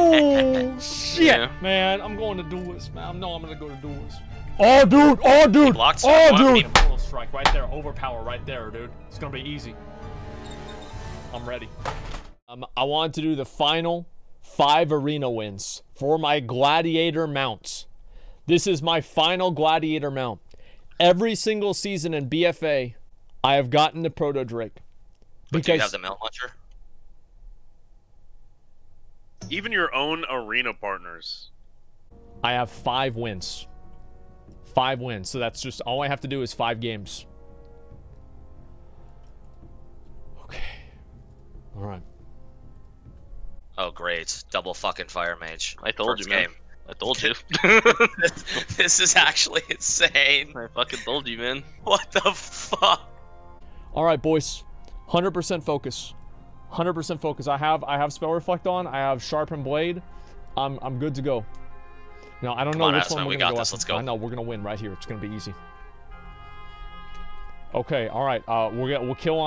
Oh shit, yeah. Man! I'm going to duels, man. I know I'm gonna go to duels. Oh dude! Oh dude! Oh dude! Little strike right there, overpower right there, dude. It's gonna be easy. I'm ready. I want to do the final 5 arena wins for my gladiator mounts. This is my final gladiator mount. Every single season in BFA, I have gotten the Protodrake. But do you have the mount launcher? Even your own arena partners. I have 5 wins. 5 wins. So that's just all I have to do is 5 games. Okay. All right. Oh, great. Double fucking fire mage. I told you, man. I told you. This is actually insane. I fucking told you, man. What the fuck? All right, boys. 100% focus. 100% focus. I have spell reflect on. I have sharpen blade. I'm good to go. Now I don't know which one we're gonna go. Let's go. I know we're gonna win right here. It's gonna be easy. Okay. All right. We'll kill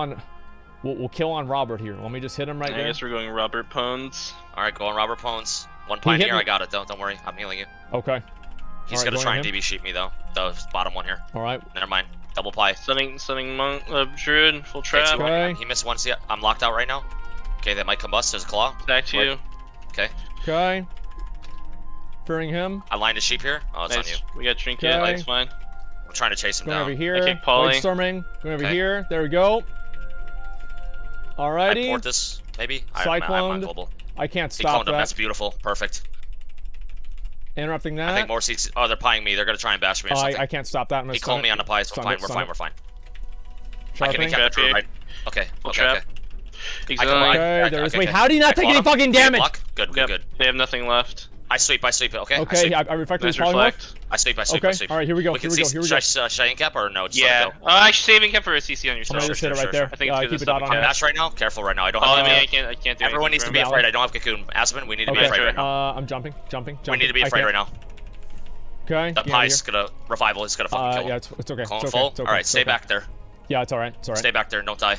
on Robert here. Let me just hit him right there. I guess we're going Robert Pones. All right, go on Robert Pones. One pioneer. I got it. Don't worry. I'm healing you. Okay. He's gonna try and DB shoot me though. The bottom one here. All right. Never mind. Double pie. Sending monk, druid, full trap. Okay. He missed one. See, I'm locked out right now. Okay, that might combust. There's a claw. Back to you. Okay. Okay. Fearing him. I lined a sheep here. Oh, it's nice. On you. We got trinket. Okay. Light's fine. I'm trying to chase him down. Over here. I kick Polly. Lightstorming. Going over here. There we go. Alrighty. I port this, maybe. Cycloned. I can't stop that. That's beautiful. Perfect. Interrupting that. I think more seats. Oh, they're pieing me. They're gonna try and bash me or something. I can't stop that. He cloned me on the pie, so we're fine. We're fine. I can cap the crew, right? Okay. Okay. Wait, how do you not take any fucking damage? Good. They have nothing left. I sweep. Okay. Okay. I reflect. I sweep. All right. Here we go. Here we go. Should I shaving cap or no? Yeah. I shaving cap for a CC on yourself. I'm just hit it right there. I think keep a dot on dash right now. Careful right now. I don't have. I can't do. Everyone needs to be afraid. I don't have cocoon. Asmund, we need to be afraid right now. I'm jumping. We need to be afraid right now. Okay. The pie's gonna revival. It's gonna fucking kill. Yeah. It's okay. Clone full. All right. Stay back there. Yeah. It's all right. Stay back there. Don't die.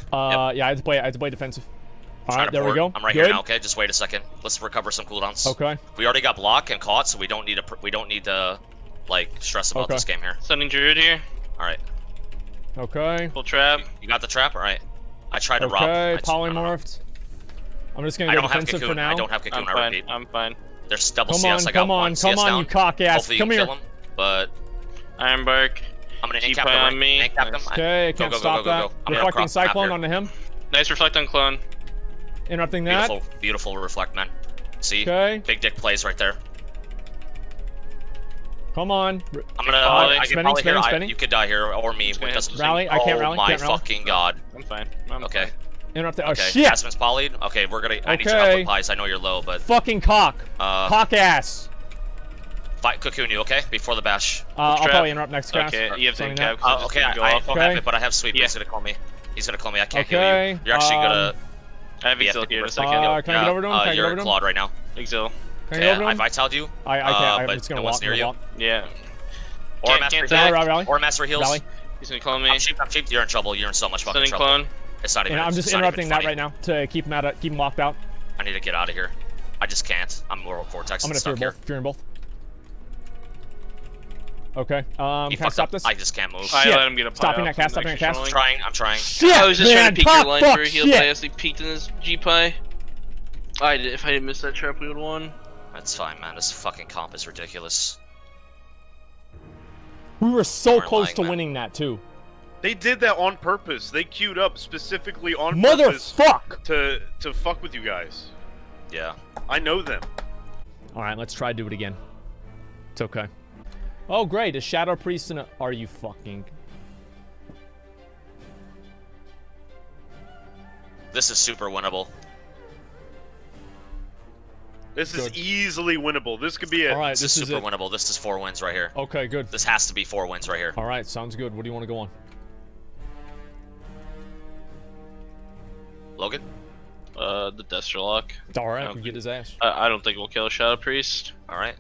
Yeah. I had to play defensive. All right, there we go. I'm right here now. Okay, just wait a second. Let's recover some cooldowns. Okay. We already got block and caught, so we don't need to like stress about this game here. Sending Druid here. All right. Okay. Full trap. You got the trap. All right. I tried to rob. Okay. Polymorphed. I'm just gonna go defensive for now. I don't have cocoon. I repeat. I'm fine. There's double CS. I got one. Come on, you cock ass. Come here. But Iron Bark. I'm gonna incap on me. Okay, I can't stop that. Reflecting cyclone onto him. Nice reflect on clone. Interrupting that. Beautiful reflect, man. See? Okay. Big dick plays right there. Come on. I'm gonna. Spinning. You could die here or me. Rally. I can't rally. Oh my fucking god. I'm fine. I'm fine. Interrupt that. Oh shit. Asmon's polyed. Okay, we're gonna. I need your help with pies. I know you're low, but. Fucking cock. Cock ass. Fight cocoon you, okay? Before the bash. I'll probably interrupt next cast. Okay. You have to cap. Okay. I don't have it, but I have sweep. He's gonna call me. I can't heal you. You're actually gonna. I have Exil here in a second. Can I get over to him? You're clawed right now. Exil. Can I get over to him? I vitaled you. I can't. But no one's near you. Yeah. Or Master Heals. He's gonna clone me. I'm cheap. You're in trouble. You're in so much fucking trouble. Clone. It's not even. I'm just interrupting that right now to keep him out. Keep him locked out. I need to get out of here. I just can't. I'm Moral Vortex. I'm gonna fear both. Okay. Can I stop this? I just can't move. I let him get a pie. Stopping that cast. I'm trying. Shit, I was just trying to peek your line for a heal play as he peeked in his G-pie. If I didn't miss that trap, we would've won. That's fine, man. This fucking comp is ridiculous. We were so close to winning that, too. They did that on purpose. They queued up specifically on purpose. Motherfuck! To fuck with you guys. Yeah. I know them. Alright, let's try to do it again. It's okay. Oh great, a Shadow Priest and a- Are you fucking... This is super winnable. This is easily winnable. This could be it. Right, this is super winnable. This is 4 wins right here. Okay, good. This has to be 4 wins right here. Alright, sounds good. What do you want to go on? Logan? The Deathsherlock. Alright, we get his ass. I don't think we'll kill a Shadow Priest. Alright.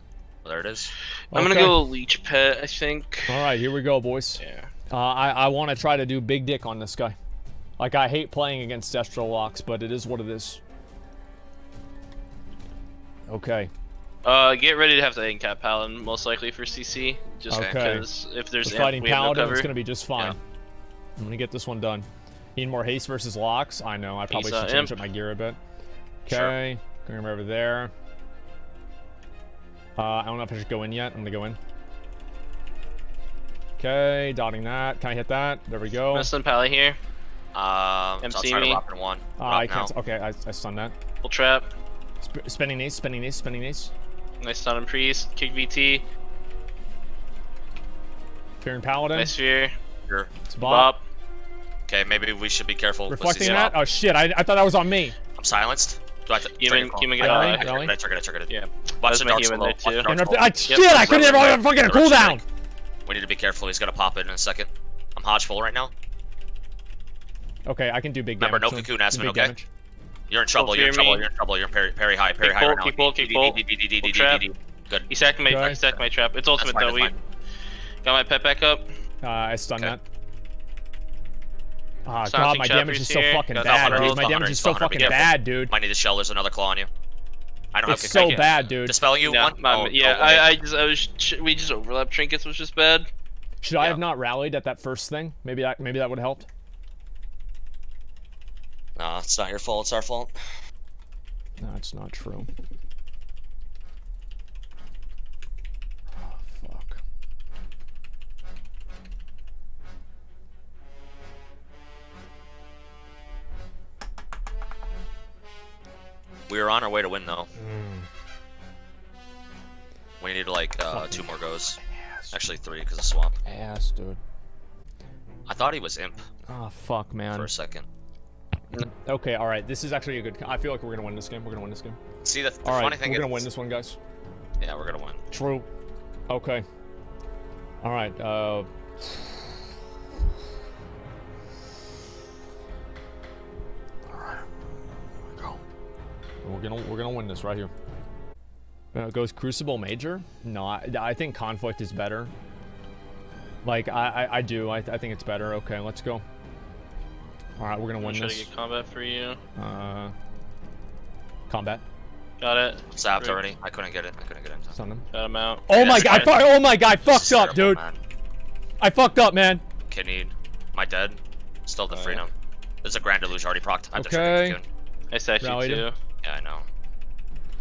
There it is. Okay. I'm gonna go Leech Pet, I think. All right, here we go, boys. Yeah. I want to try to do big dick on this guy. Like I hate playing against Destrolocks, but it is what it is. Okay. Get ready to have to end-cap Paladin, most likely, for CC. Just because if there's fighting Paladin, it's going to be just fine. Yeah. I'm going to get this one done. Need more haste versus locks? I know, I probably should change up my gear a bit. Okay, going over there. I don't know if I should go in yet. I'm going to go in. Okay, dotting that. Can I hit that? There we go. I'm going to stun Pally here. MC me. One. I can't. Now. Okay, I stunned that. Full trap. Spinning ace, spinning ace, spinning ace. Nice stun on Priest. Kick VT. Fear and Paladin. Nice fear. Sure. It's Bob. Okay, maybe we should be careful. Reflecting that? Oh shit, I thought that was on me. I'm silenced. Do I have to human I triggered it. Yeah. Watch the darts below. Shit, I couldn't even fucking cooldown! We need to be careful, he's gonna pop in a second. I'm hodgeful right now. Okay, I can do big damage. Remember, no cocoon, Asmund, okay? You're in trouble, you're in trouble, you're in trouble, you're in parry high right now. Keep hold, keep hold. Good. He sacked my trap. It's ultimate though, we got my pet back up. I stunned that. Ah, oh, God, my damage is so fucking bad, dude. My damage is so fucking bad, dude. I need to shell. There's another claw on you. I don't have to. It's so bad, dude. Dispel you one. Yeah, we just overlapped trinkets, which is bad. Should I have not rallied at that first thing? Maybe that would help. No, it's not your fault. It's our fault. No, it's not true. We were on our way to win, though. We need, like, 2 more goes. Ass. Actually, 3, because of swamp. Ass, dude. I thought he was imp. Oh, fuck, man. For a second. Okay, alright. This is actually a good... I feel like we're going to win this game. We're going to win this game. See, the funny thing is... we're going to win this one, guys. Yeah, we're going to win. True. Okay. Alright, We're gonna win this right here. Goes Crucible Major? No, I think Conflict is better. Like I do. I think it's better. Okay, let's go. All right, we're gonna win this. I'm trying to get combat for you. Combat. Got it. Zapped already. I couldn't get it. I couldn't get it. Send him. Got him out. Oh my god! Oh my god! I fucked up, dude. I fucked up, man. Kidney. Am I dead? Still the freedom. There's a Grand Deluge already procced. Okay. I said you too. Yeah, I know.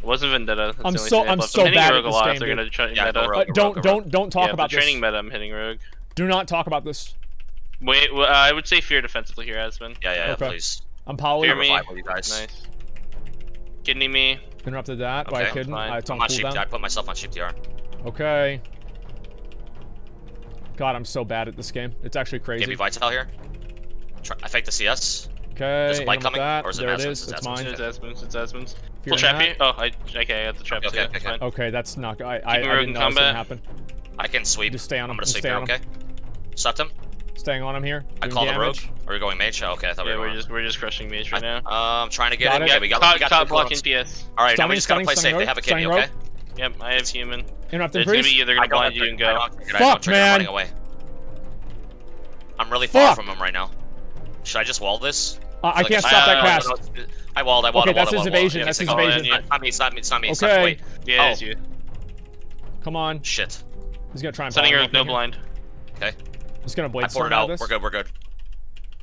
It wasn't Vendetta. That's I'm so bad at this game, dude. Gonna try meta. Rogue, don't talk about this. Training meta, I'm hitting Rogue. Do not talk about this. Wait, well, I would say fear defensively here, Asmund. Yeah, okay. Please. I'm poly. Fear me. You guys. Nice. Kidney me. Interrupted that by a kidney. It's on cooldown. I put myself on sheep DR. Okay. God, I'm so bad at this game. It's actually crazy. Give me Vital here. I fake the CS. Okay, there's a light coming, or is it Asmund's? It's mine. It's Asmund's, it's Asmund's. Full trap here? Oh, okay, I got the trap. Okay, that's not good. I didn't know that was gonna happen. I can sweep. Just stay on him. I'm gonna sweep here, okay? Stopped him. Staying on him here. I call the rogue. Are we going mage? Okay, I thought we were we're just crushing mage right now. I'm trying to get him. Yeah, we got top blocking PS. Alright, now we just gotta play safe. They have a kidney, okay? Yep, I have human. Interrupted priest. They're gonna blind you and go. Fuck, man! I'm really far from him right now. Should I just wall this? I can't stop that cast. No. I walled. Okay, that's his evasion. That's his evasion. It's not me. Okay. Yeah, it's you. Come on. Shit. He's gonna try and blind. Sending her no blind. Okay. He's gonna blade storm out of this. We're good. We're good.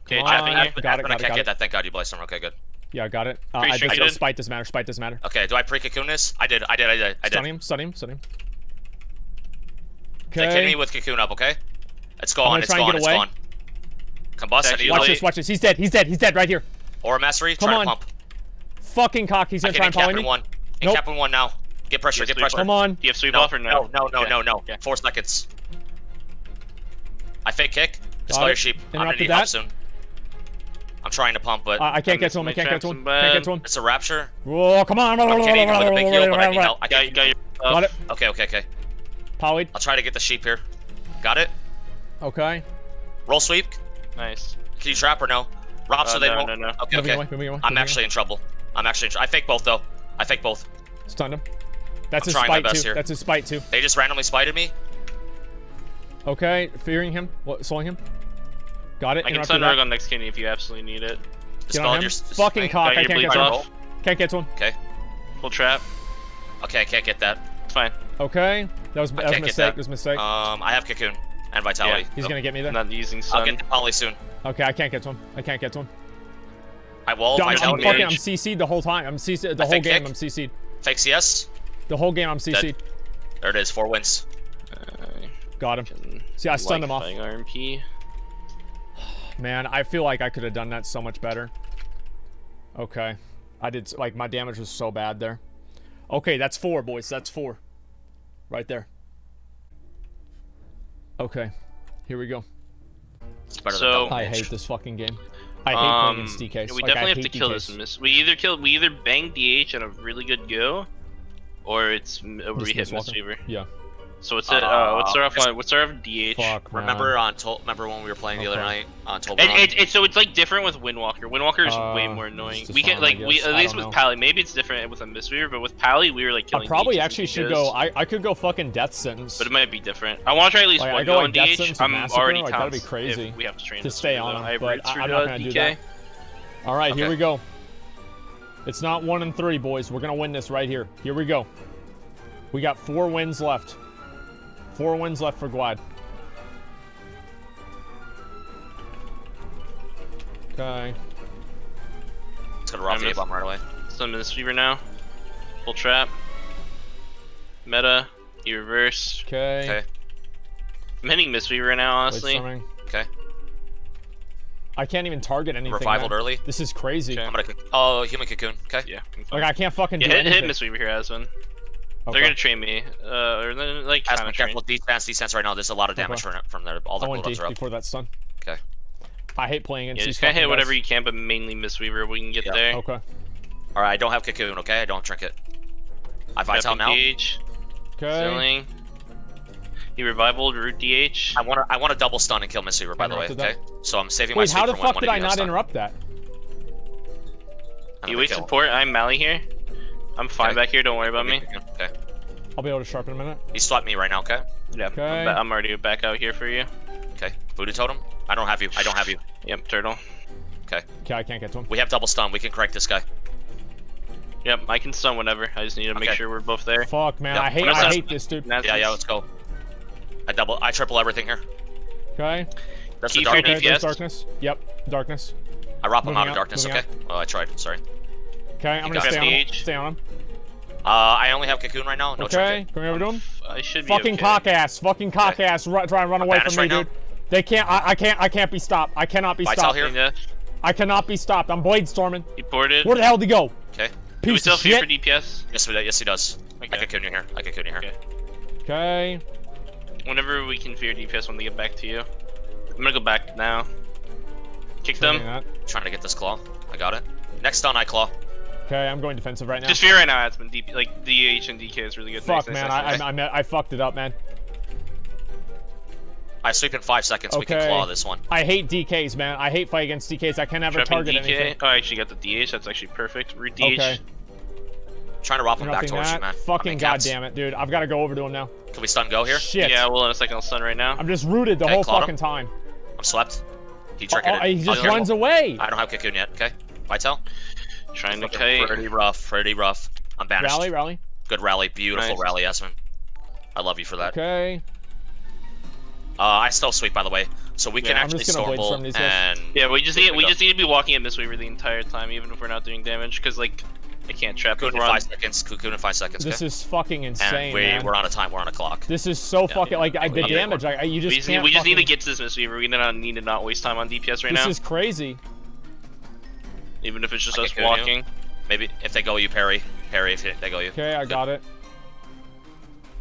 Okay, got it. Get that. Thank God you blade storm. Okay, good. Yeah, I got it. I just spite doesn't matter. Spite doesn't matter. Okay. Do I pre-cocoon this? I did. Stun him. Okay. Hit me with cocoon up. Okay. It's gone. Combust. Watch this. He's dead right here. Aura Mastery, try to pump. Fucking cock, he's gonna try and poly me. Encapping one now. Get pressure, get pressure. Come on. Do you have sweep off or no? No. 4 seconds. I fake kick. Dispel your sheep. I'm gonna need help soon. I'm trying to pump, but... I can't get to him, I can't get to him. It's a rapture. Oh, come on. I'm kidding, I'm gonna big heal, but I need help. Got it. Okay. Polyed. I'll try to get the sheep here. Got it. Okay. Roll sweep. Nice. Can you trap or no? Rob so they won't. No. Okay. I'm actually in trouble. I fake both though. Stunned him. That's his spite too. That's his spite too. They just randomly spited me. Okay, fearing him, slowing him. Got it. I can stun Rogue on next kidney if you absolutely need it. Get on him. Fucking cock. I can't get to him. Okay. Full trap. Okay, I can't get that. It's fine. Okay. That was a mistake. That was a mistake. I have Cocoon and Vitality. Yeah, he's gonna get me there. I'm not using Sun. I'll get to Poly soon. Okay, I can't get to him. I can't get to him. I walled Vitality. I'm CC'd the whole time. I'm CC'd the whole game. I'm CC'd. Fake CS. The whole game I'm CC'd. Dead. There it is. 4 wins. Got him. See, I stunned him off. RMP. Man, I feel like I could have done that so much better. Okay. I did, like, my damage was so bad there. Okay, that's 4, boys. That's 4. Right there. Okay. Here we go. So, I hate this fucking game. I hate playing against DKs. We definitely have to kill this miss. We either bang DH on a really good go, or we hit Miss Fever. Yeah. So what's it? What's our DH? Fuck, remember when we were playing the other night on Tolban? So it's like different with Windwalker. Windwalker is way more annoying. We can at least with Pally. Maybe it's different with a Mistweaver, but with Pally we were like killing. I probably actually should go. I could go fucking Death Sentence. But it might be different. I want to try at least one go on DH. I'm already timed. That'd be crazy. We have to train to stay on him. But I'm not gonna do that. All right, here we go. It's not 1 and 3, boys. We're gonna win this right here. Here we go. We got 4 wins left. 4 wins left for Glide. Okay. It's gonna rock the bomb right away. Summon this Fever now. Full trap. Meta. You reverse. Okay. I'm hitting Miss Fever now, honestly. Okay. I can't even target anything. Revivaled early. This is crazy. Okay. I'm gonna human cocoon. Okay. Yeah. Like I can't fucking do anything. Hit Miss Fever here, Asmon. Okay. They're gonna train me, or then like. As my careful defense right now. There's a lot of damage from there. All the buildups are up. Before that's done. Okay. I hate playing in. Yeah, just kind of hit whatever you can, but mainly Miss Weaver. We can get there. Okay. All right, I don't have Cocoon. Okay, I don't have Trinket. I Vital now. DH. Okay. Selling. He revivaled root DH. I want to double stun and kill Miss Weaver. By the way, okay. So I'm saving my. Wait, how the fuck did I not interrupt that? You wait support. I'm Mally here. I'm fine back here, don't worry about me. Okay. I'll be able to sharpen in a minute. He slapped me right now, okay? Yeah, okay. I'm already back out here for you. Okay, Voodoo Totem? I don't have you. Yep, Turtle. Okay. Okay, I can't get to him. We have double stun, we can crank this guy. Yep, I can stun whenever. I just need to make sure we're both there. Fuck, man, yep. I hate this, dude. Yeah, let's go. I triple everything here. Okay. That's the darkness. Okay, that's darkness. Yep, darkness. I wrap him out of darkness, okay? Oh, I tried, sorry. Okay, I'm gonna stay on him. I only have Cocoon right now. No trinket. Coming over to him. I should be Fucking cock ass. Try and run away from me, dude. They can't. I can't be stopped. I cannot be stopped. I cannot be stopped. I'm blade storming. He boarded. Where the hell did he go? Okay. Do we still fear for DPS? Yes, we do. Yes, he does. Okay. I Cocoon you here. Okay. Whenever we can fear DPS, when they get back to you, I'm gonna go back now. Kick them. Trying to get this claw. I got it. Next on I claw. Okay, I'm going defensive right now. Just fear right now, Asmon. Like, DH and DK is really good. Fuck, man. I fucked it up, man. I sleep in 5 seconds. Okay. We can claw this one. I hate DKs, man. I hate fight against DKs. I can't ever target DK. Anything. Oh, I actually got the DH. That's actually perfect. Root DH. Okay. I'm trying to rob him back towards you, man. Fucking goddamn it, dude. I've got to go over to him now. Can we stun go here? Shit. Yeah, well, in a second, I'll stun right now. I'm just rooted the whole fucking time. I'm slept. He tricketed. Oh, he just runs away. I don't have Cocoon yet, okay? Vital. Trying to kite. Pretty rough. I'm banished. Rally. Good rally. Beautiful rally, Asmon. I love you for that. Okay. I still sweep, by the way. So we can actually storable and... Yeah, we just need to be walking at Miss Weaver the entire time, even if we're not doing damage, because, like, I can't trap Cocoon in 5 seconds. Cocoon in 5 seconds. This is fucking insane, man. We're on a time. We're on a clock. This is so fucking... Like, the damage, you just can't. We just need to get to this Miss Weaver. We need to not waste time on DPS right now. This is crazy. Even if it's just us walking. Maybe if they go you, parry. Parry if they go you. Okay, I got it.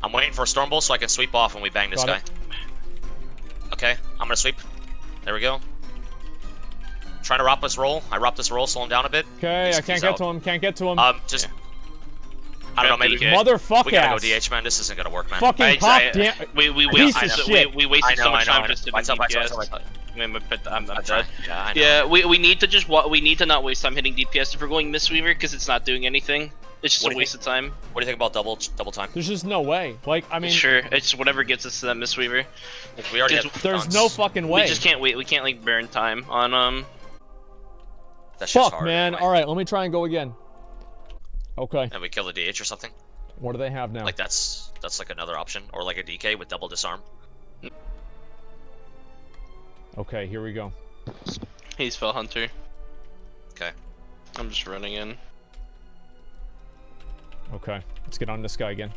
I'm waiting for a Stormbolt so I can sweep off when we bang this guy. Okay, I'm gonna sweep. There we go. Trying to rob this roll. I rob this roll, slow him down a bit. Okay, I can't get to him. Can't get to him. Just... I don't know, maybe... Motherfuck we gotta go DH, man. This isn't gonna work, man. Fucking pop, damn... We wasted so much time just to DPS. I'm dead. Yeah, we need to just not waste time hitting DPS if we're going Miss Weaver because it's not doing anything. It's just a waste of time. What do you think about double time? There's just no way. Like I mean, sure, it's whatever gets us to that Miss Weaver. Like, we already have there's no fucking way. We just can't wait. We can't like burn time on Fuck, man. All right, let me try and go again. Okay. And we kill the DH or something. What do they have now? Like that's like another option, or like a DK with double disarm. Okay, here we go. He's Fell Hunter. Okay. I'm just running in. Okay, let's get on this guy again.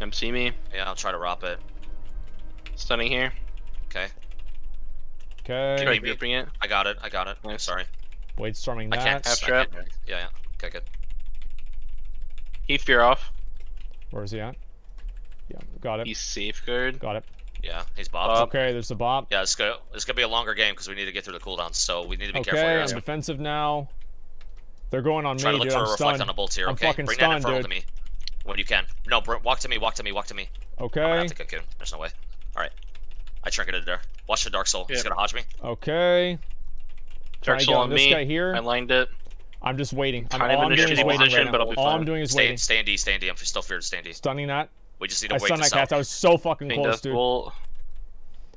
MC me. Yeah, I'll try to ROP it. Stunning here. Okay. Okay. Are you grouping it? I got it. I got it. Nice. I'm sorry. Wade storming that. I can't. Half-trap. Yeah, yeah. Okay, good. Heath, you're off. Where is he at? Yeah, got it. He's safeguard. Got it. Yeah, he's bopped. Okay, there's the bop. Yeah, it's gonna be a longer game because we need to get through the cooldowns, so we need to be careful. Okay, I'm defensive now. They're going on me, dude. I'm stunned. I'm fucking stunned, dude. Me when you can. No, walk to me. Walk to me. Walk to me. Okay. I'm gonna have to cocoon. There's no way. All right. I trinketed there. Watch the Dark Soul. He's gonna hodge me. Okay. Dark Soul on me. This guy here. I lined it. I'm just waiting. I'm in a shitty position, but I'll be fine. All I'm doing is waiting. Stay in D. Stay in D. I'm still feared to stay in D. Stunning that. We just need to wait. I stunned that cat. I was so fucking close, dude.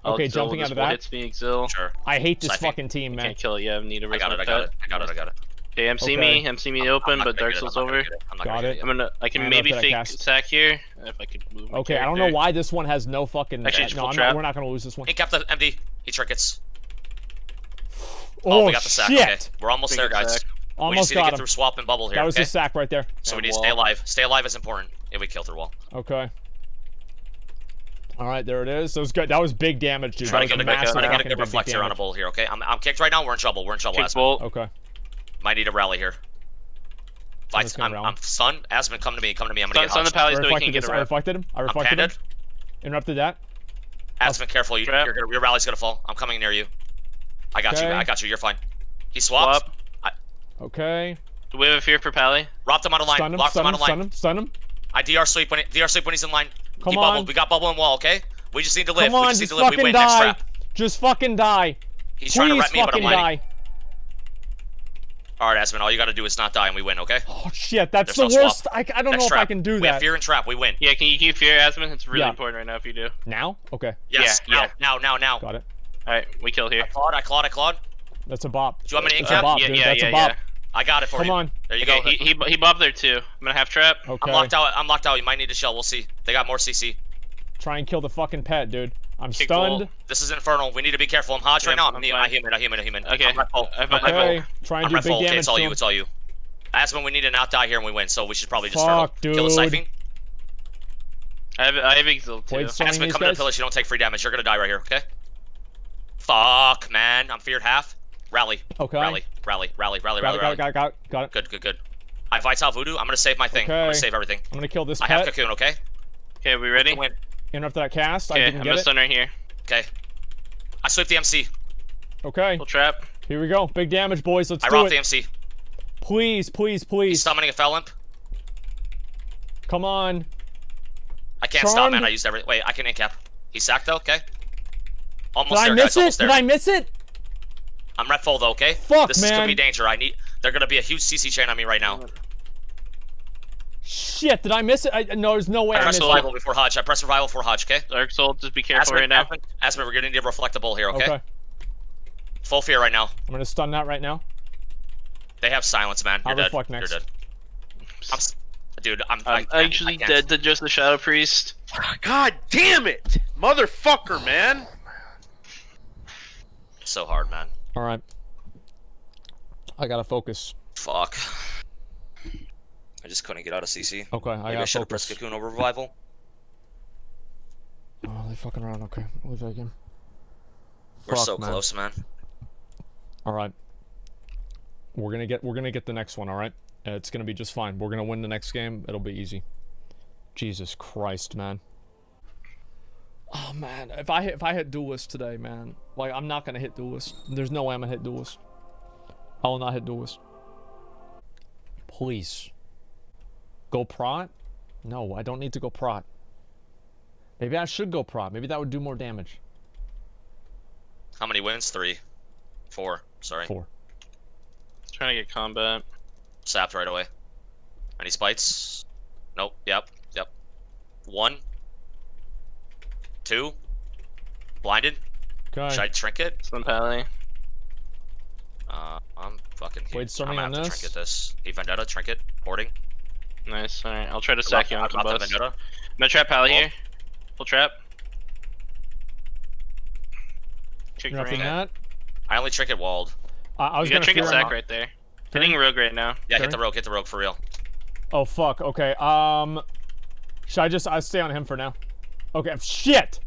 Okay, jumping out of that. Hits me, Exil. Sure. I hate this fucking team, man. Can't kill it. Yeah, I need a rescue. I got it. I got it. I got it. I got it. Okay, MC me. MC me open, but Dark Soul's over. Got it. I'm gonna. I can maybe fake sack here if I could move. Okay, I don't know why this one has no fucking. Actually, no, we're not gonna lose this one. He kept the MD. He trinkets. Oh, we got the sack. Okay, we're almost there, guys. Almost got him. We just need to get through swap and bubble here. That was the sack right there. So we need to stay alive. Stay alive is important. And we kill through wall. Okay. All right, there it is. That was good. That was big damage, dude. Trying to get a good reflector on a bull here. Okay, I'm kicked right now. We're in trouble. We're in trouble. Okay. Might need a rally here. I'm stunned. Asmund, come to me. Come to me. I'm gonna get the palace so we can get a rally. I reflected him. I reflected him. Interrupted that. Asmund, careful. Your rally's gonna fall. I'm coming near you. I got you. I got you. You're fine. He swapped. Okay. Do we have a fear for Pally? Ropped him out of line. Locked him out of line. Stun him. Stun him. I DR sweep when he's in line. Come on. We got bubble and wall. Okay. We just need to live. We just need to live. We win next trap. Just fucking die. He's trying to wreck me, but I'm lining. All right, Asmund, all you gotta do is not die and we win, okay? Oh shit, that's the worst. I don't know if I can do that. We have fear and trap, we win. Yeah, can you keep fear, Asmund? It's really important right now if you do. Now? Okay. Yes, now. Got it. All right, we kill here. I clawed. That's a bop. Do you want me to incap? Yeah, that's a bop. I got it for you. Come on. There you go. He bopped there too. I'm gonna half trap. Okay. I'm locked out, you might need a shell, we'll see. They got more CC. Try and kill the fucking pet, dude. I'm stunned. This is infernal. We need to be careful. I'm hodge right now. I'm human. Okay. I'm trying to do big damage. It's all you. It's all you. Asmund, we need to not die here and we win, so we should probably just kill the siphing. I have exiled too. Asmund, come to the pillage. You don't take free damage. You're gonna die right here. Okay. Fuck, man. I'm feared half. Rally. Okay. Rally. Got it. Good. I Vital Voodoo. I'm gonna save my thing. I'm gonna save everything. I'm gonna kill this. I have cocoon. Okay. Okay. We ready? Interrupt that cast. Okay, I'm gonna stun right here. Okay. I sweep the MC. Okay. Full trap. Here we go. Big damage, boys. Let's do it. I robbed the MC. Please, please, please. He's summoning a Fell Imp. Come on. I can't stop, man. I used everything. Wait, I can incap. He's sacked though. Okay. Almost there, guys. Almost there. Did I miss it? I'm red full though. Okay. Fuck, man. This could be danger. I need. They're gonna be a huge CC chain on me right now. Shit, did I miss it? No, there's no way I missed it. I press revival before Hodge. Okay? Dark Soul, just be careful right now. Asmund, we're gonna need a reflectable here, okay? Full fear right now. I'm gonna stun that right now. They have silence, man. You're dead. Reflect next. You're dead. I'm actually dead to just the Shadow Priest. God damn it! Motherfucker, man! So hard, man. Alright. I gotta focus. Fuck. I just couldn't get out of CC. Okay, I should have pressed cocoon over revival. Oh, they're fucking around. Okay, we'll leave that again. We're so close, man. All right, we're gonna get the next one. All right, it's gonna be just fine. We're gonna win the next game. It'll be easy. Jesus Christ, man. Oh man, if I hit duelist today, man, like I'm not gonna hit duelist. There's no way I'm gonna hit duelist. I will not hit duelist. Please. Go prot? No, I don't need to go prot. Maybe I should go prot. Maybe that would do more damage. How many wins? 3. 4. Sorry. 4. Trying to get combat. Sapped right away. Any spites? Nope. Yep. 1. 2. Blinded. Okay. Should I trinket? Some Pally. I'm fucking here. Wait, I'm gonna have to trinket this. E Vendetta, trinket. Boarding. Nice, alright, I'll try to sack you on the bus. I'm gonna trap Pally here. Full trap. Trick ring. That? I only trinket walled. I was you got trinket sack right there. Hitting rogue right now. Yeah, hit the rogue, for real. Oh fuck, okay. Should I just stay on him for now? Okay, shit!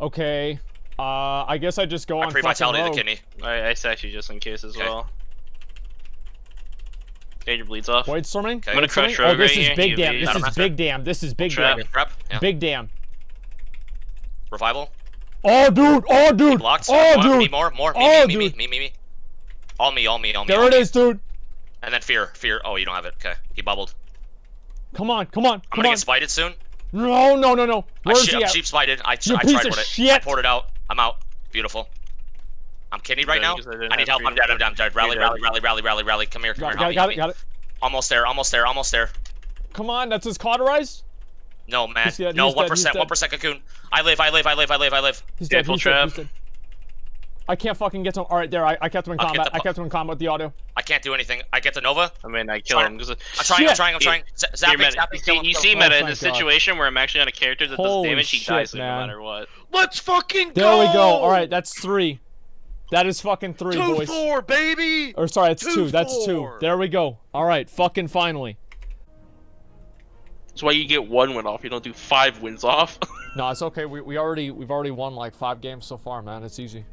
Okay. I guess I just go on pre-vitality the kidney. Alright, I sack you just in case as well. Danger bleeds off. Void storming? Okay. I'm gonna crush rogue right here. This is big damn. Revival. Oh dude! Oh dude! Oh dude! Me, more, me, me, me, me, me, me. All me. There it is, dude. And then fear, fear. Oh, you don't have it. Okay, he bubbled. Come on, come on, come on. I'm gonna get spited soon. No. Where's he at? I'm cheap spited. I tried with it. Shit. I poured it out. I'm out. Beautiful. I'm kidney right now. I need help. I'm dead. Rally. Come here. Got it. Almost there. Come on, that's his cauterized. No, man. No, 1%. 1% cocoon. I live. He's dead. He's dead. I can't fucking get to him. Alright, there. I kept him in combat. I kept him in combat with the auto. I can't do anything. I get to Nova. I mean, I kill him. I'm trying. Zapping. You see Meta in a situation where I'm actually on a character that does damage. He dies no matter what. Let's fucking go! There we go. Alright, that's 3. That is fucking 3, boys. 2-4, baby! Or sorry, it's 2. That's 2. There we go. Alright, fucking finally. That's why you get 1 win off. You don't do 5 wins off. No, it's okay. We've already won like 5 games so far, man. It's easy.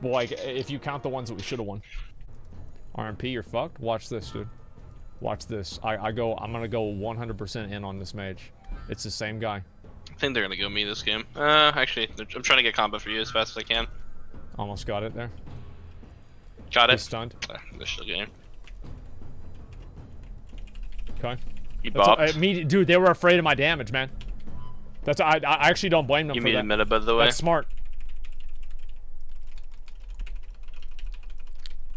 Well, like if you count the ones that we should have won. RMP, you're fucked. Watch this, dude. Watch this. I'm gonna go 100% in on this mage. It's the same guy. I think they're gonna go me this game. Actually, I'm trying to get combo for you as fast as I can. Almost got it there. Got it. He's stunned. This is the game. Okay. You bopped. Dude, they were afraid of my damage, man. That's I actually don't blame them for that. You made a meta, by the way. That's smart.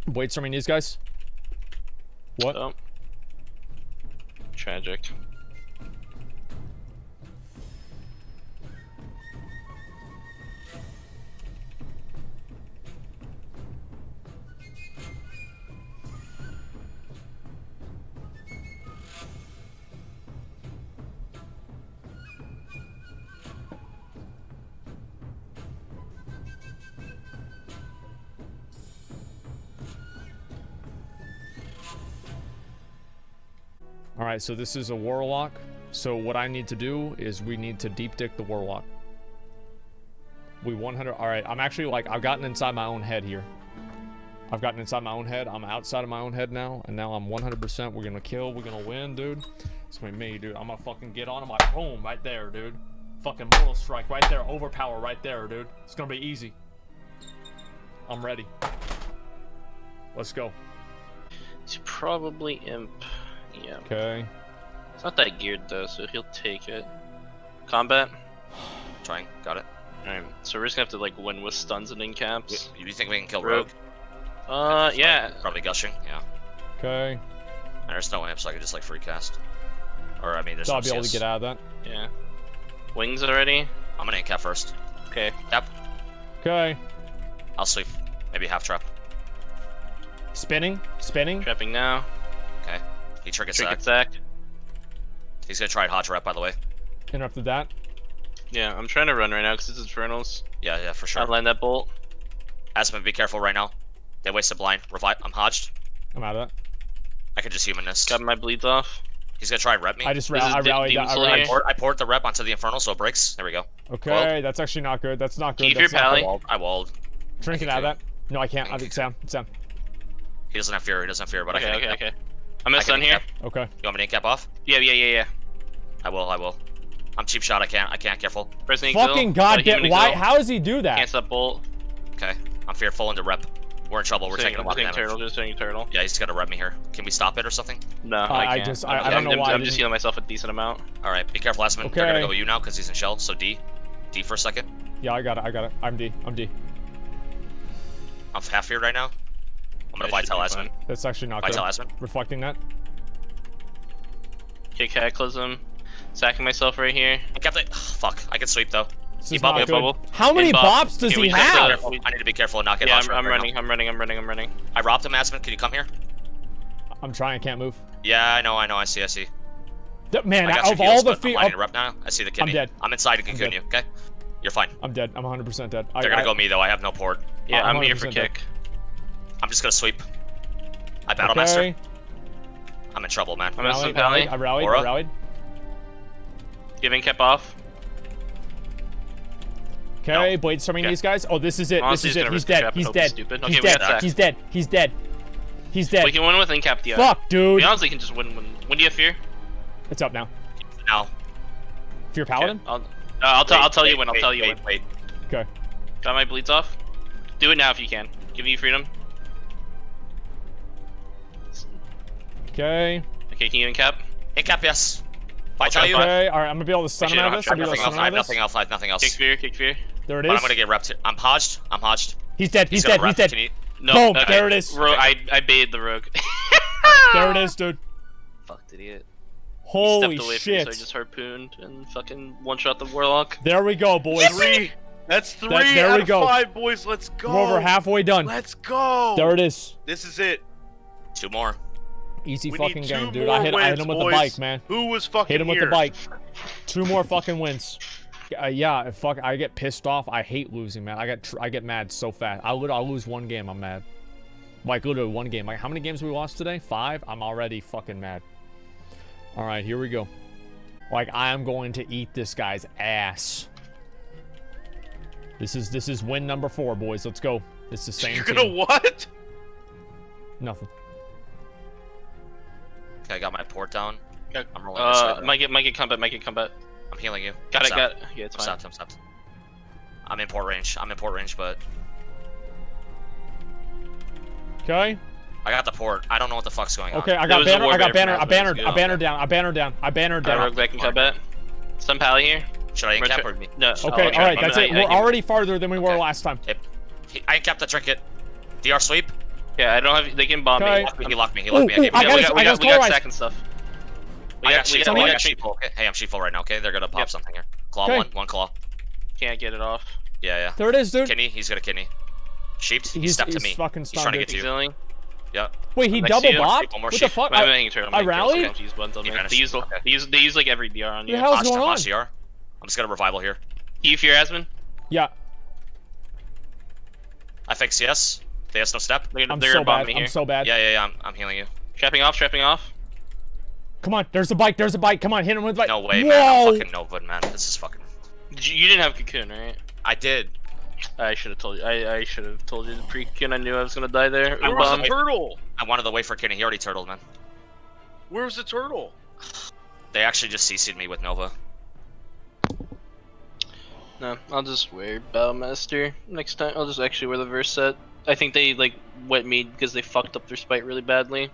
Wait, storming these guys. What? Oh. Tragic. Alright, so this is a warlock. So what I need to do is we need to deep dick the warlock. We 100. Alright, I'm actually like, I've gotten inside my own head here. I've gotten inside my own head. I'm outside of my own head now. And now I'm 100%. We're gonna kill. We're gonna win, dude. It's gonna be me, dude. I'm gonna fucking get on him. Like, boom, right there, dude. Fucking mortal strike right there. Overpower right there, dude. It's gonna be easy. I'm ready. Let's go. It's probably imp. Yeah. Okay. It's not that geared though, so he'll take it. Combat. Trying. Got it. Alright. So we're just gonna have to like win with stuns and incaps. Do you think we can kill Rogue? Yeah. Probably gushing. Yeah. Okay. And there's no amp, so I can just like free cast. Or I mean, there's. So I'll be able to get out of that. Yeah. Wings already. I'm gonna incap first. Okay. Yep. Okay. I'll sleep. Maybe half trap. Spinning. Spinning. Trapping now. Okay. He triggered sack. He's gonna try and hot trap, by the way. Interrupted that. Yeah, I'm trying to run right now because it's Infernals. Yeah, for sure. I'll land that bolt. Asmund, be careful right now. They wasted blind. Revive. I'm hodged. I'm out of that. I could just human this. Got my bleeds off. He's gonna try and rep me. I just rallied. I poured the rep onto the Infernal, so it breaks. There we go. Okay, walled. That's actually not good. That's not good. Keep your pally. I walled. Drink it out of that. No, I can't. It's down. It's down. He doesn't have fear. But okay, I can. Okay. I'm gonna stun here. Okay. You want me to cap off? Yeah. I will. I'm cheap shot. I can't. Careful. Fucking goddamn! Why? How does he do that? Cancel that bolt. Okay. I'm fearful into rep. We're in trouble. We're taking a lot of damage. Just turtle. Yeah, he's gonna rep me here. Can we stop it or something? No, I can't. I don't know why. I'm just healing myself a decent amount. All right. Be careful, Asmund. Okay. They're gonna go with you now because he's in shell. So D for a second. Yeah, I got it. I'm D. I'm half feared right now. I'm gonna Vital Asmund. That's actually not good. Reflecting that. Okay, Cataclysm. Sacking myself right here. I kept it. Fuck, I can sweep though. bops is not good. How many bops does he have? I need to be careful and not get lost. Yeah, I'm running. I robbed him, Asmon. Can you come here? I'm trying. I can't move. Yeah, I know. I see. Man, of all the feet, I see the kidney. I'm dead. I'm inside a cocoon you, okay? You're fine. I'm dead. I'm 100% dead. They're gonna go me though. I have no port. Yeah, I'm here for kick. I'm just gonna sweep. I battle master. I'm in trouble, man. I'm in some valley. I rallied. Giving cap off. Okay, blade storming these guys. Oh, this is it. This is it. He's dead. He's dead. He's dead. He's dead. He's dead. He's dead. We can win with incap the other. Fuck, dude. We honestly can just win. When do you have fear? It's up now. Now. Fear paladin? Okay. I'll tell you when. Okay. Got my bleeds off. Do it now if you can. Give me freedom. Okay. Okay, can you incap? Incap, yes. I'll tell you. Okay, alright, I'm gonna be able to stun him out of this. Nothing else. Kick fear. There it is. But I'm gonna get repped. I'm hodged. He's dead. No, boom, there it is. I baited the rogue. There it is, dude. Fucked idiot. Holy shit. So I just harpooned and fucking one-shot the warlock. There we go, boys. That's three out of five, boys. Let's go. We're over halfway done. Let's go. There it is. This is it. Two more. Easy fucking game, dude. I hit him with the bike, man. Who was fucking here? Hit him with the bike. Two more fucking wins. Yeah, fuck. I get pissed off. I hate losing, man. I get mad so fast. I'll lose one game, I'm mad. Like literally one game. Like how many games we lost today? 5. I'm already fucking mad. All right, here we go. Like I am going to eat this guy's ass. This is win number 4, boys. Let's go. It's the same. You're gonna what? Nothing. Okay, I got my port down. Okay. I'm rolling this right now. Might get combat. I'm healing you. Got it. Yeah, it's fine. I'm stopped. I'm in port range, but... Okay. I got the port. I don't know what the fuck's going on. Okay, I bannered down. Rogue back in combat. Some pally here. Should I incap or me? No. Okay, alright, that's it. We're already farther than we were last time. I incapped the trinket. DR sweep. Yeah, I don't have. They can bomb me. He locked me. We got stack and stuff. We got sheepfold. Hey, I'm sheepfold right now. Okay, they're gonna pop something here. Claw one claw. Can't get it off. Yeah. There it is, dude. Kidney, he's gonna kidney. Sheeped. He stepped to me. He's trying to get you. Yeah. Wait, he double bopped? What the fuck? I rallied. They use like every DR on you. What the hell's going on? I'm just gonna revival here. Eve here, Asmon. Yeah. I fix yes. They have no step. I'm so bad. Yeah. I'm healing you. Trapping off. Come on, there's a bike. Come on, hit him with the bike. No way, whoa, man. I'm fucking no good, man. This is fucking... You didn't have cocoon, right? I did. I should have told you. I should have told you the pre-cocoon. I knew I was gonna die there. Where was the turtle? I wanted to wait for Kenny. He already turtled, man. Where was the turtle? They actually just CC'd me with Nova. No, I'll just wear Battlemaster next time. I'll just actually wear the verse set. I think they like wet me because they fucked up their spite really badly.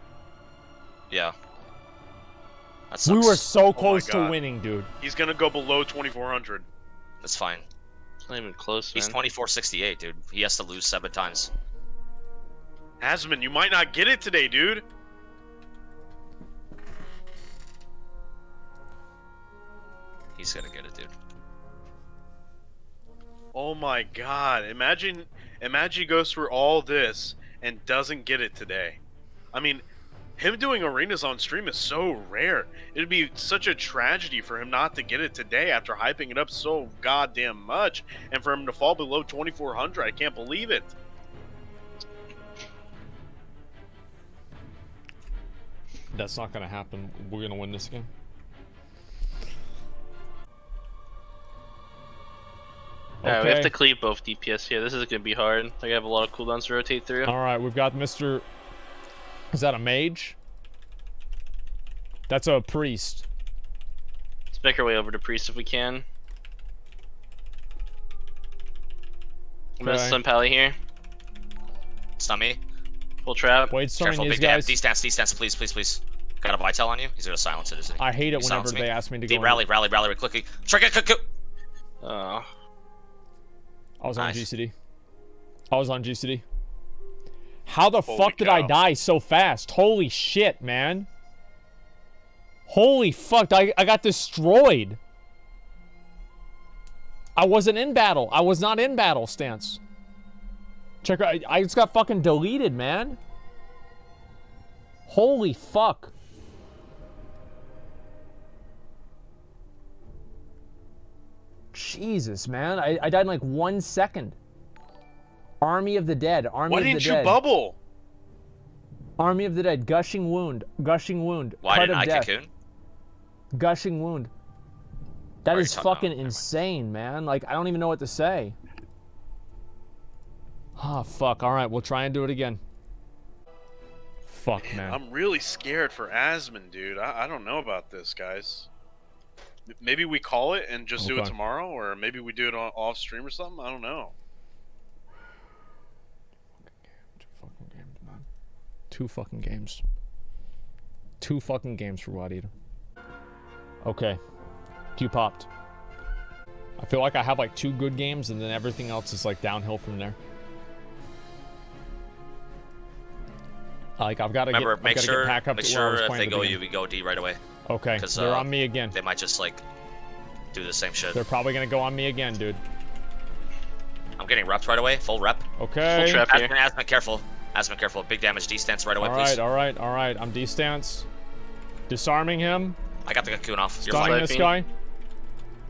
Yeah. We were so close to winning, dude. He's gonna go below 2400. That's fine. It's not even close, man. He's 2468, dude. He has to lose 7 times. Asmon, you might not get it today, dude. He's gonna get it, dude. Oh my god, imagine he goes through all this and doesn't get it today. I mean, him doing arenas on stream is so rare. It'd be such a tragedy for him not to get it today after hyping it up so goddamn much, and for him to fall below 2400, I can't believe it. That's not gonna happen. We're gonna win this game. Okay. Alright, we have to cleave both DPS here. This is gonna be hard. Like, I have a lot of cooldowns to rotate through. Alright, we've got Mr. Is that a mage? That's a priest. Let's make our way over to priest if we can. Okay. I'm gonna stun Pally here. Stun me. Full trap. Wait, careful, big guys. D-stance, please. Got a Vital on you? He's gonna silence it, isn't he? I hate it whenever they ask me to go. Rally quickly. Trick it. Oh. I was on GCD. How the fuck did I die so fast? Holy shit, man. Holy fuck, I got destroyed. I wasn't in battle. I was not in battle stance. Checker, I just got fucking deleted, man. Holy fuck. Jesus, man. I died in like 1 second. Army of the Dead. Army of the Dead. Why didn't you bubble? Army of the Dead. Gushing wound. Gushing wound. Why didn't I cocoon? Gushing wound. That is fucking insane, man. Like, I don't even know what to say. Ah, fuck. All right, we'll try and do it again. Fuck, man. I'm really scared for Asmon, dude. I don't know about this, guys. Maybe we call it and just do it tomorrow, or maybe we do it on off stream or something. I don't know. Fucking game, man. Two fucking games. Two fucking games for Wad Eater. Okay. Q popped. I feel like I have like 2 good games, and then everything else is like downhill from there. Like I've got to make sure if they go you, we go D right away. Okay, they're on me again. They might just like do the same shit. They're probably gonna go on me again, dude. I'm getting reps right away. Full rep. Okay. Full trap. Asmon, careful. Asmon, careful. Big damage. D stance right away, all please. All right, all right, all right. I'm D stance. Disarming him. I got the cocoon off. You're fine. This guy.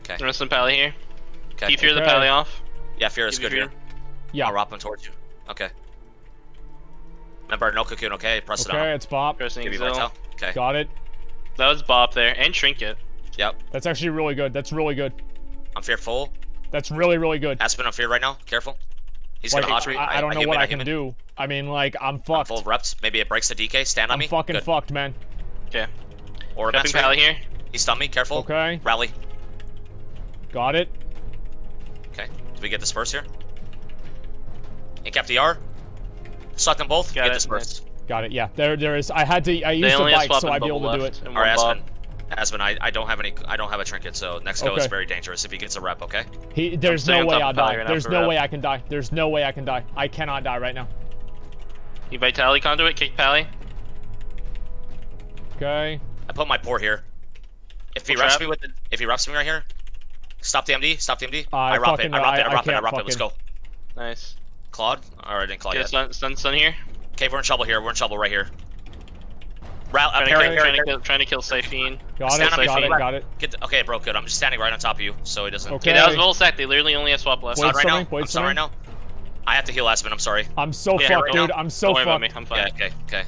Okay. There's some pally here. Okay. Keep fear the pally off. Yeah, fear is good here. Yeah. I'll wrap him towards you. Okay. Remember, no cocoon. Okay, press it on. Okay, it's Bop. Give you vital. Okay. Got it. That was Bop there and Trinket. Yep. That's actually really good. That's really good. I'm fearful. That's really, really good. Asmon, I'm fear right now. Careful. He's like, gonna hot I don't know what I can do. I mean, like, I'm fucked. I'm full reps. Maybe it breaks the DK. Stand on me. I'm fucking fucked, man. Okay. Or pally here. He stunned me. Careful. Okay. Rally. Got it. Okay. Did we get dispersed here? Incap DR. Suck them both. Get dispersed. Got it. Yeah. There is. I had to. I used the bike, so I'd be able to do it. All right, Asmon. Asmon, I don't have any. I don't have a trinket, so next go is very dangerous if he gets a rep. Okay. There's no way I'll die. There's no way I can die. There's no way I can die. I cannot die right now. You vitality conduit. Kick pally. Okay. I put my port here. If he reps me with the, if he reps me right here, stop the MD. Stop the MD. I rob it. I rob it. I rob it. I rob it. Let's go. Nice. Claude. All right, I didn't Claude yet. Sun here. Okay, we're in trouble here. We're in trouble right here. Trying to kill Syphine. Got it. Okay, bro, good. I'm just standing right on top of you, so he doesn't. Okay, that was full sack. They literally only have swap left. Right now. I'm sorry right now. I have to heal Asmon. I'm sorry. I'm so fucked, dude. I'm so fucked. Don't worry about me. I'm fine. Okay, okay.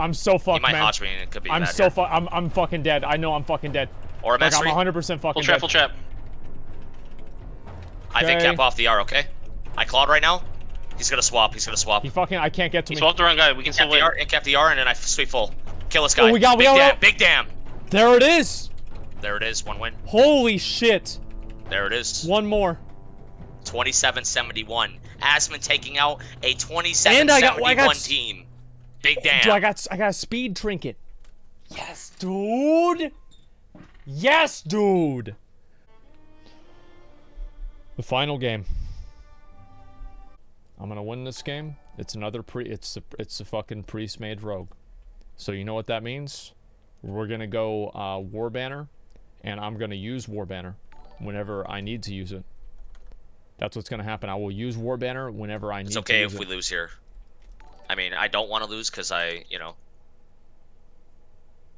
I'm so fucked, man. He might watch me and it could be bad. I'm so fucked. I'm fucking dead. I know I'm fucking dead. Or I'm 100% fucking dead. Full trap. I think cap off the R. Okay. I clawed right now. He's gonna swap. He's gonna swap. He fucking. I can't get to him. He swapped the wrong guy. We can still win. Incap the R and then I sweep full. Kill this guy. Oh, we got. Big damn. There it is. There it is. One win. Holy shit. There it is. One more. 27-71. Asmon taking out a 27-71 team. Big damn. Dude, I got a speed trinket. Yes, dude. Yes, dude. The final game. I'm gonna win this game. It's another it's a fucking priest mage rogue. So you know what that means? We're gonna go War Banner, and I'm gonna use War Banner whenever I need to use it. That's what's gonna happen. I will use War Banner whenever I need to use it. It's okay if we lose here. I mean, I don't want to lose because I, you know,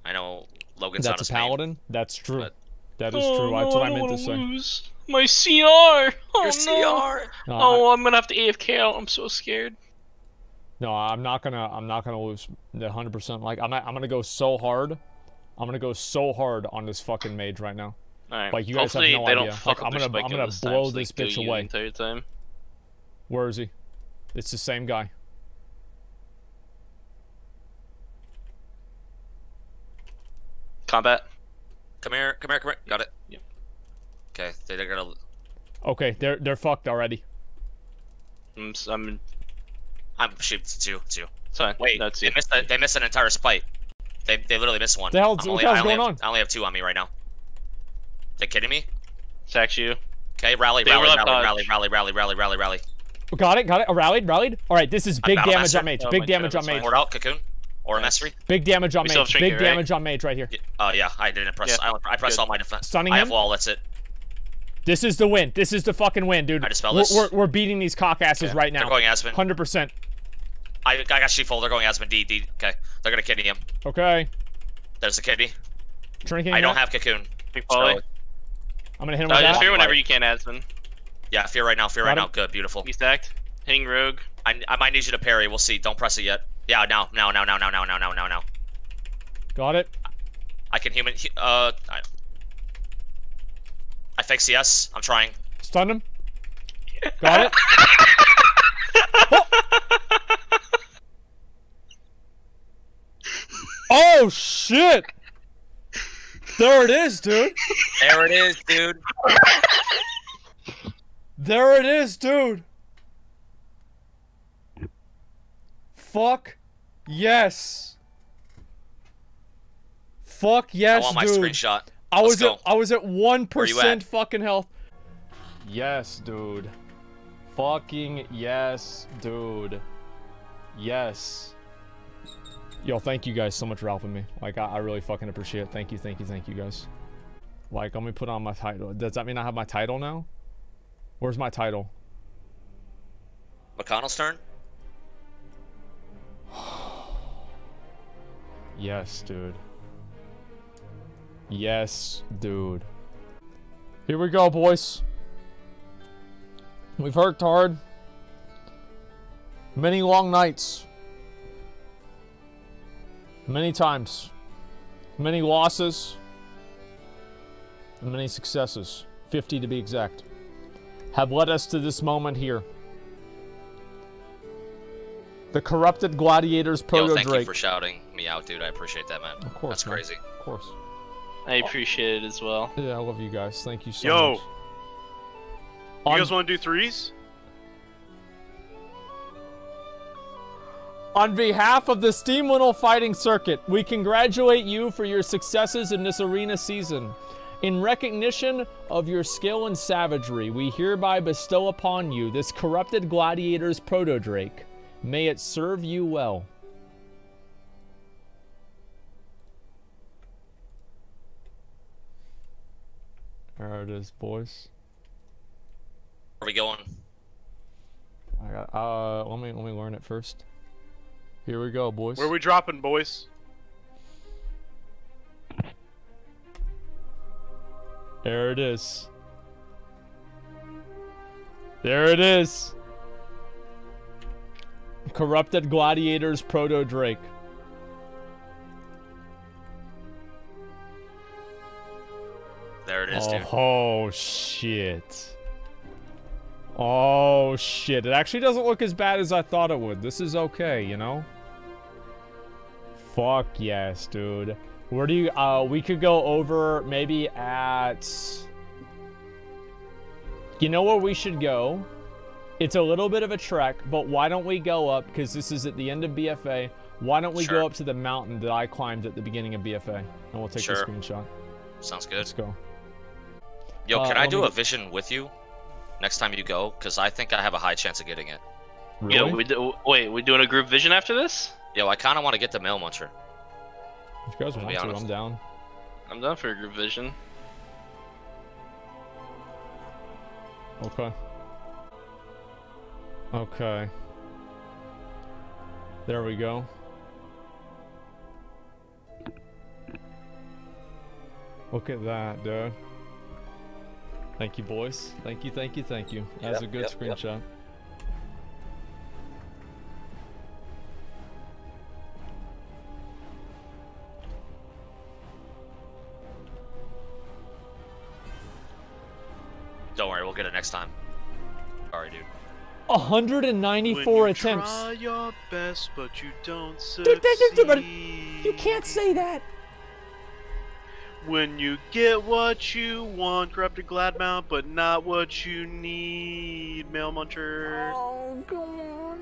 I know Logan's on his paladin. That's true. But... that is true. No, that's what I meant to say. Lose. My CR! Oh, CR. No. Oh, I'm gonna have to AFK out. I'm so scared. No, I'm not gonna lose 100%. Like I'm gonna go so hard. I'm gonna go so hard on this fucking mage right now. All right. Like you Hopefully guys have no idea. Like, I'm gonna blow this bitch away. Entire time. Where is he? It's the same guy. Combat. Come here. Come here. Come here. Got it. Yep. Okay, they're gonna. Okay, they're fucked already. I'm shooting two. Sorry. Wait, no, they missed an entire spike. They literally missed one. The hell, what the hell's going on? I only have 2 on me right now. They kidding me? Sack you. Okay, rally. Got it. Rallied. All right, this is big damage on mage. Big damage on mage. Ward out, cocoon. Or Messery. Big damage on mage. Big damage on mage right here. Oh yeah, I didn't press. I pressed all my defense. Stunning him. I have wall. That's it. This is the win. This is the fucking win, dude. I dispel this. We're beating these cockasses right now. They're going Asmund. 100%. I got sheepfold. They're going Asmund. D, D. Okay. They're going to kidney him. Okay. There's the kidney. I don't have cocoon. I'm going to hit him with that. Fear whenever you can, Asmund. Yeah, fear right now. Fear right now. Good. Beautiful. Be stacked. Hitting rogue. I might need you to parry. We'll see. Don't press it yet. Yeah, no. No, no, no, no, no, no, no, no, no. Got it. I can human. I fake CS. I'm trying. Stun him. Got it. Oh shit! There it is, dude. There it is, dude. There it is, dude. Fuck yes. Fuck yes, dude. I want my screenshot. I was at 1% fucking health. Yes, dude. Fucking yes, dude. Yes. Yo, thank you guys so much for helping me. Like, I really fucking appreciate it. Thank you, thank you, thank you guys. Like, let me put on my title. Does that mean I have my title now? Where's my title? McConnell's turn? Yes, dude. Yes, dude. Here we go, boys. We've worked hard. Many long nights. Many times. Many losses. And many successes. 50 to be exact. Have led us to this moment here. The Corrupted Gladiator's Protodrake. Yo, thank you for shouting me out, dude. I appreciate that, man. Of course. That's crazy. Of course. I appreciate it as well. Yeah, I love you guys. Thank you so much. You guys want to do threes? On behalf of the Steamwheedle Fighting Circuit, we congratulate you for your successes in this arena season. In recognition of your skill and savagery, we hereby bestow upon you this Corrupted Gladiator's Protodrake. May it serve you well. There it is, boys. Where are we going? I got. Let me learn it first. Here we go, boys. Where are we dropping, boys? There it is. There it is. Corrupted Gladiator's Protodrake. There it is, dude. Oh shit. Oh shit. It actually doesn't look as bad as I thought it would. This is okay, you know? Fuck yes, dude. Where do you we could go over maybe at, you know where we should go? It's a little bit of a trek, but why don't we go up, because this is at the end of BFA. Why don't we go up to the mountain that I climbed at the beginning of BFA? And we'll take a screenshot. Sounds good. Let's go. Yo, can I do a vision with you next time you go? Because I think I have a high chance of getting it. Really? Yo, wait, we doing a group vision after this? Yo, I kind of want to get the Mail Muncher. If you guys want to, I'm down. I'm down for a group vision. Okay. Okay. There we go. Look at that, dude. Thank you, boys. Thank you, thank you, thank you. That's a good screenshot. Don't worry, we'll get it next time. Sorry, dude. 194 attempts. Try your best, but you don't succeed. Dude, you can't say that. When you get what you want, Corrupted Glad Mount, but not what you need, Mail Muncher. Oh, God.